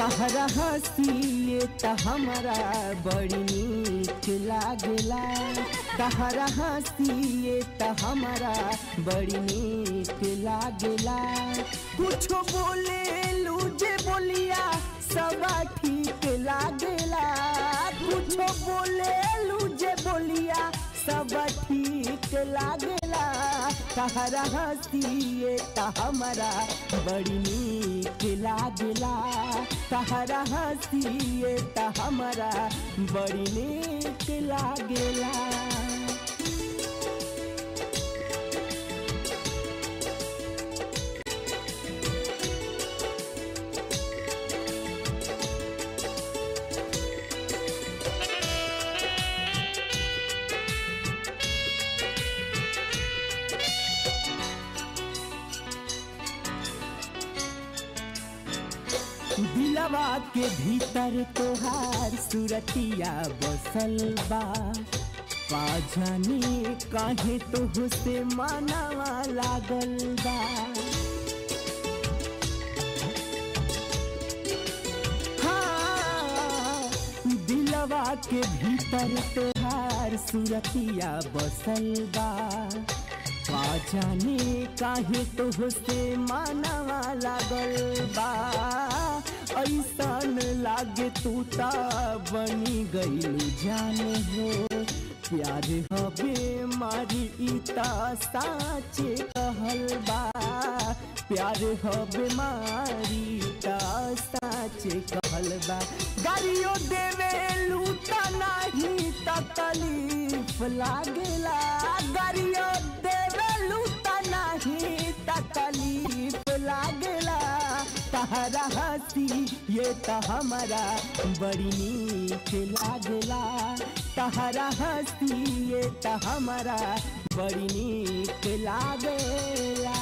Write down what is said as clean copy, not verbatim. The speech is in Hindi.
तहरा हंसी त हमारा बड़ी नीक लागेला, तहरा हंसी त हमारा बड़ी नीक लागेला। कुछ बोले लू जे बोलिया सब ठीक लागेला, कुछ बोले लू जे बोलिया सब ठीक लागेला। तहरा हंसी त हमारा बड़ी नीक लागेला, तहरा हंसी त हमारा बड़ी नीक लागेला। दिलवा के भीतर तोहार सुरतिया बसल बा, पा जाने काहे तोह से मानवा लागल बा। हाँ, दिलवा के भीतर तोहार सुरतिया बसल बा, पा जाने काहे तोह से मानवा लागल बा। ऐसन लागे तू ता बनी गई जाने हो, प्यार हबे मारी इता साचे कहल बा, प्यार हबे मारी इता साचे कहल बा। गारियों देवे लूटा नहीं ता तकलीफ लागेला, गारियों देवे लूटा नहीं ता तकलीफ लागेला। तहरा हंसी ये त हमारा बड़ी नीक लागेला, तहरा हंसी ये त हमारा बड़ी नीक लागेला।